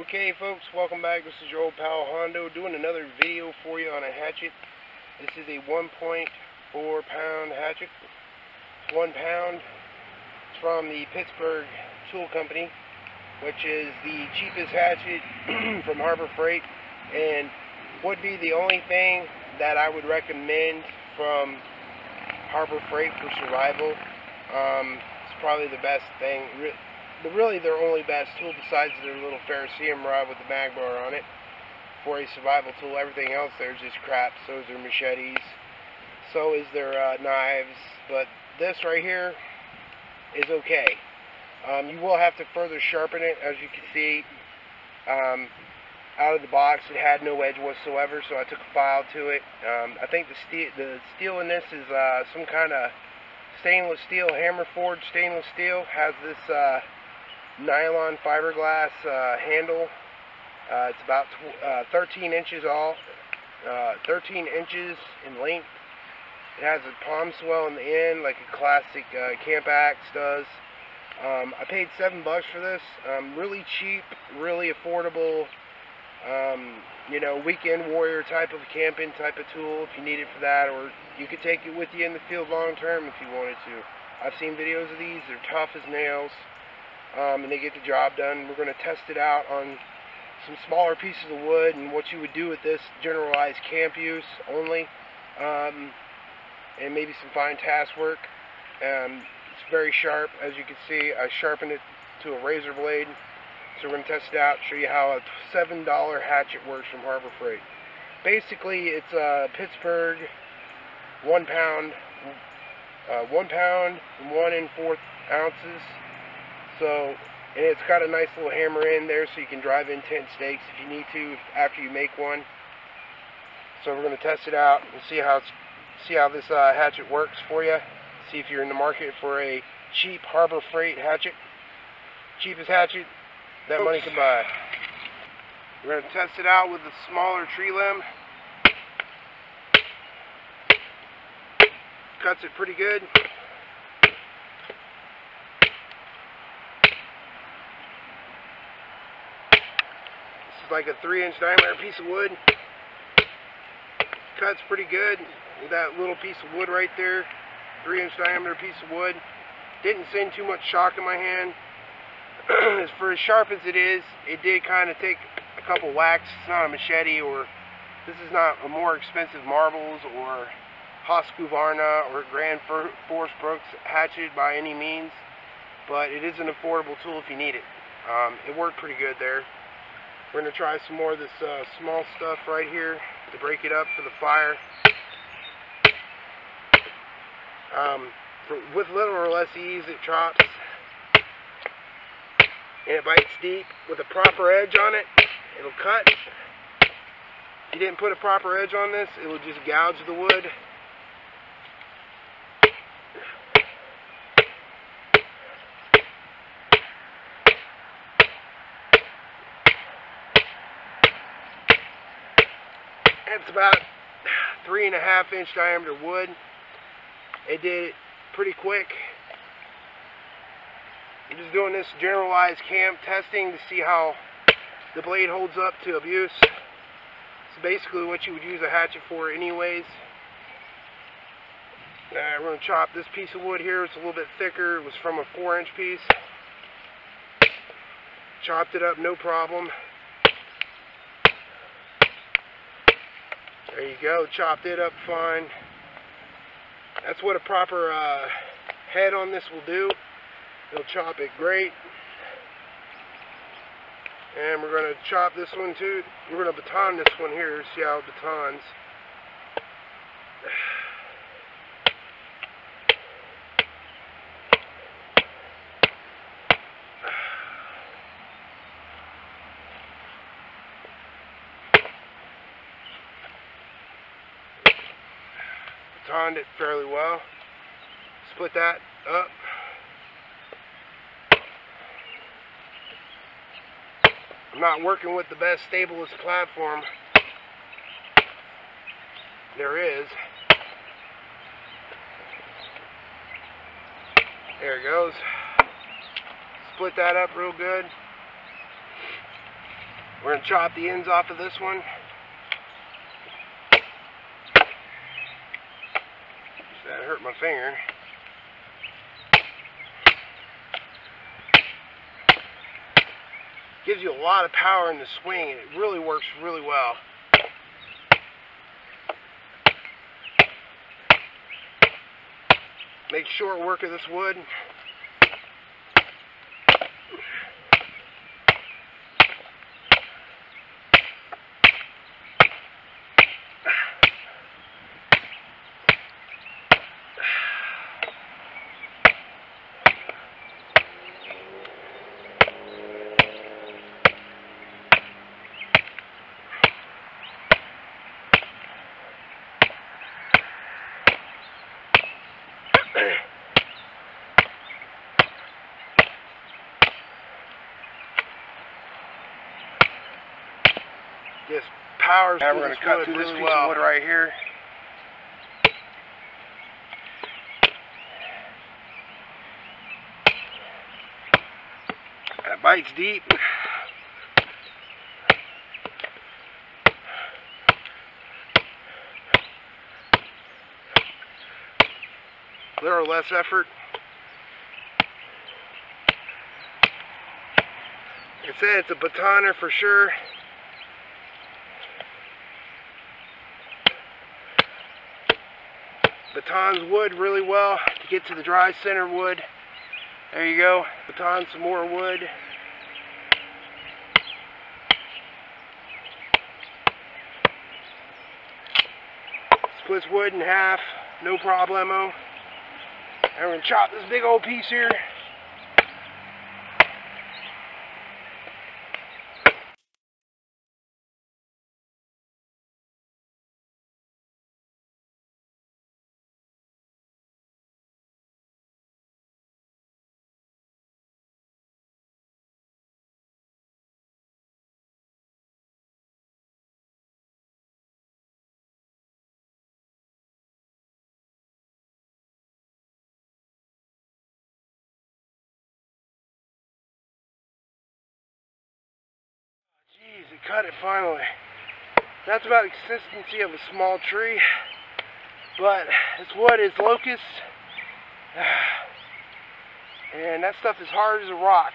Okay folks, welcome back. This is your old pal Hondo doing another video for you on a hatchet. This is a 1.4-pound hatchet. It's 1 pound. It's from the Pittsburgh Tool Company, which is the cheapest hatchet from Harbor Freight and would be the only thing that I would recommend from Harbor Freight for survival. It's probably the best thing. Really their only best tool besides their little ferrocerium rod with the mag bar on it for a survival tool. Everything else there's just crap. So is their machetes, so is their knives, but this right here is okay. You will have to further sharpen it. As you can see, out of the box it had no edge whatsoever, so I took a file to it. I think the steel in this is some kind of stainless steel, hammer forged stainless steel. Has this nylon fiberglass handle. It's about 13 inches 13 inches in length. It has a palm swell in the end like a classic camp axe does. I paid $7 for this. Really cheap, really affordable, you know, weekend warrior type of camping type of tool if you need it for that, or you could take it with you in the field long term if you wanted to. I've seen videos of these. They're tough as nails. And they get the job done. We're going to test it out on some smaller pieces of wood and what you would do with this, generalized camp use only, and maybe some fine task work. It's very sharp, as you can see. I sharpened it to a razor blade, so we're going to test it out, show you how a $7 hatchet works from Harbor Freight. Basically, it's a Pittsburgh 1 pound, 1 pound, 1 1/4 ounces. So, and it's got a nice little hammer in there so you can drive in tent stakes if you need to after you make one. So we're going to test it out and see how this hatchet works for you. See if you're in the market for a cheap Harbor Freight hatchet. Cheapest hatchet that money can buy. We're going to test it out with a smaller tree limb. Cuts it pretty good. Like a 3-inch diameter piece of wood. Cuts pretty good with that little piece of wood right there. 3-inch diameter piece of wood. Didn't send too much shock in my hand. For as sharp as it is, it did kind of take a couple whacks. It's not a machete, or this is not a more expensive marbles or Husqvarna or Grand Forest Brooks hatchet by any means, but it is an affordable tool if you need it. It worked pretty good there. We're going to try some more of this small stuff right here to break it up for the fire. With little or less ease it chops and it bites deep. With a proper edge on it, it'll cut. If you didn't put a proper edge on this, it will just gouge the wood. It's about 3.5-inch diameter wood. It did it pretty quick. I'm just doing this generalized camp testing to see how the blade holds up to abuse. It's basically what you would use a hatchet for anyways. Alright, we're going to chop this piece of wood here. It's a little bit thicker. It was from a 4-inch piece. Chopped it up, no problem. There you go, chopped it up fine. That's what a proper head on this will do. It'll chop it great. And we're going to chop this one too. We're going to baton this one here, see how it batons. Batoned it fairly well. Split that up. I'm not working with the best, stablest platform there is. There it goes. Split that up real good. We're going to chop the ends off of this one. That hurt my finger. Gives you a lot of power in the swing, and it really works really well. Make short work of this wood. Just powers now. We're going to cut through this piece of wood right here. That bite's deep. Little less effort. Like I said, it's a batoner for sure. Batons wood really well to get to the dry center wood. There you go. Baton some more wood. Splits wood in half, no problemo. And we're going to chop this big old piece here. It cut it finally. That's about the consistency of a small tree, but this wood is locust, and that stuff is hard as a rock.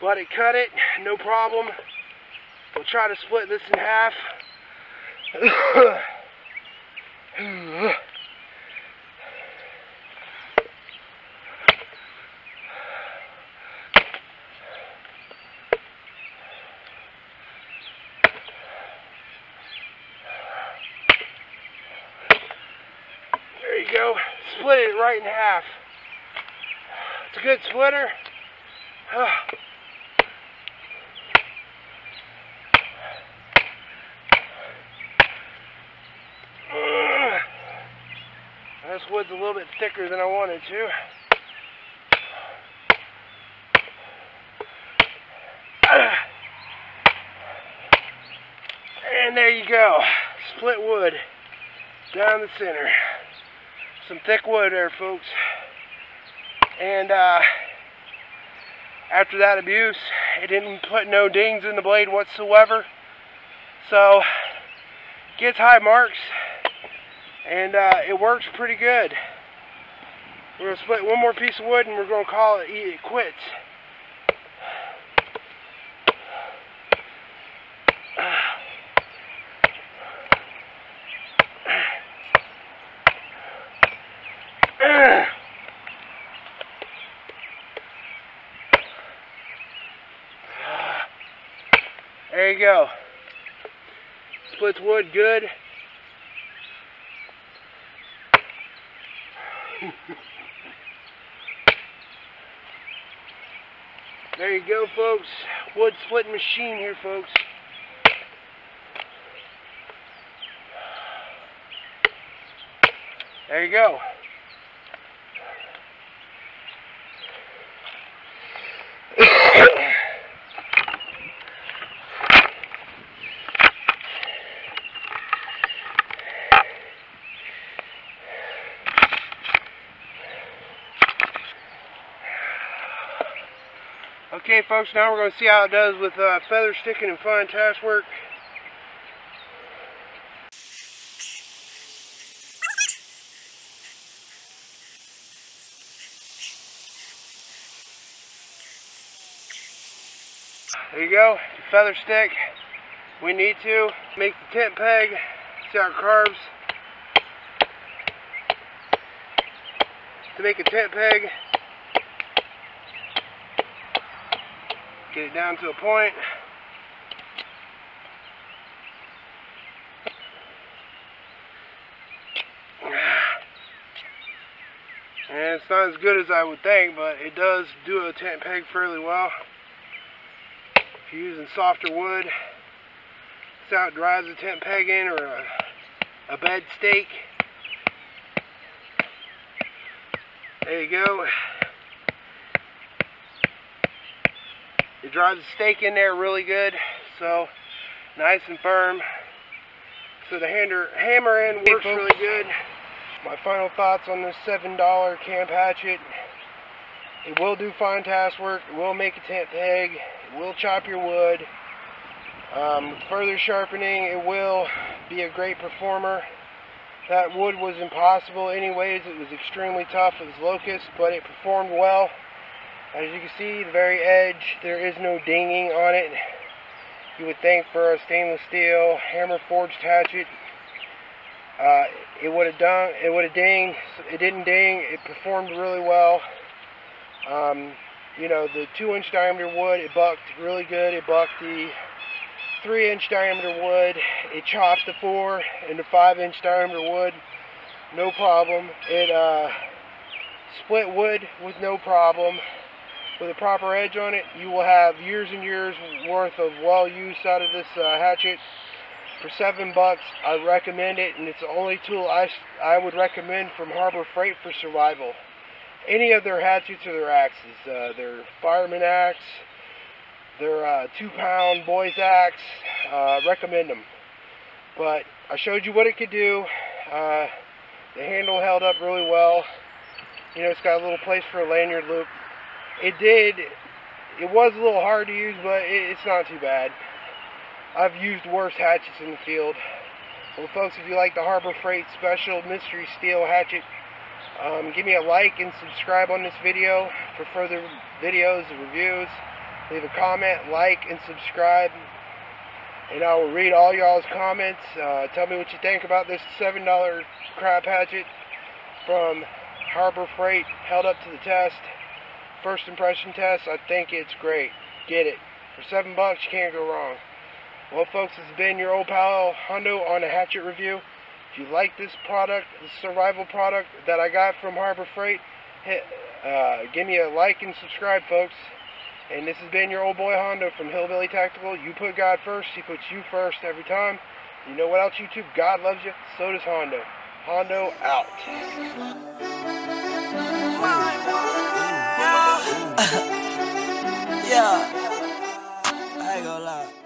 But it cut it, no problem. We'll try to split this in half. Split it right in half. It's a good splitter. This wood's a little bit thicker than I wanted to. And there you go. Split wood down the center. Some thick wood there, folks. And after that abuse, it didn't put no dings in the blade whatsoever, so gets high marks, and it works pretty good. We're gonna split one more piece of wood and we're gonna call it quits. There you go. Splits wood good. There you go, folks. Wood splitting machine here, folks. There you go. Okay folks, now we're going to see how it does with feather sticking and fine task work. There you go, the feather stick. We need to make the tent peg, see how it carves. To make a tent peg, get it down to a point. And it's not as good as I would think, but it does do a tent peg fairly well. If you're using softer wood, that's how it drives a tent peg in, or a bed stake. There you go. It drives the stake in there really good, so nice and firm. So the hammer in works really good. My final thoughts on this $7 camp hatchet. It will do fine task work, it will make a tent peg, it will chop your wood. Further sharpening, it will be a great performer. That wood was impossible anyways, it was extremely tough, it was locust, but it performed well. As you can see, the very edge, there is no dinging on it. You would think for a stainless steel hammer forged hatchet, it would have dinged. It didn't ding, it performed really well. You know, the 2-inch diameter wood, it bucked really good. It bucked the 3-inch diameter wood, it chopped the 4 and the 5-inch diameter wood, no problem. It split wood with no problem. With a proper edge on it, you will have years and years worth of well use out of this hatchet. For $7, I recommend it, and it's the only tool I would recommend from Harbor Freight for survival. Any of their hatchets or their axes, their fireman axe, their 2-pound boys axe, recommend them. But I showed you what it could do. The handle held up really well. You know, it's got a little place for a lanyard loop. It was a little hard to use, but it's not too bad. I've used worse hatchets in the field. Well folks, if you like the Harbor Freight Special Mystery Steel Hatchet, give me a like and subscribe on this video for further videos and reviews. Leave a comment, like, and subscribe, and I will read all y'all's comments. Tell me what you think about this $7 crab hatchet from Harbor Freight, held up to the test. First impression test, I think it's great. Get it. For $7, you can't go wrong. Well folks, it's been your old pal Hundo on a hatchet review. If you like this product, this survival product that I got from Harbor Freight, give me a like and subscribe folks. And this has been your old boy Hondo from Hillbilly Tactical. You put God first, he puts you first every time. You know what else, YouTube? God loves you, so does Hondo. Hondo out. Yeah. I ain't gonna lie.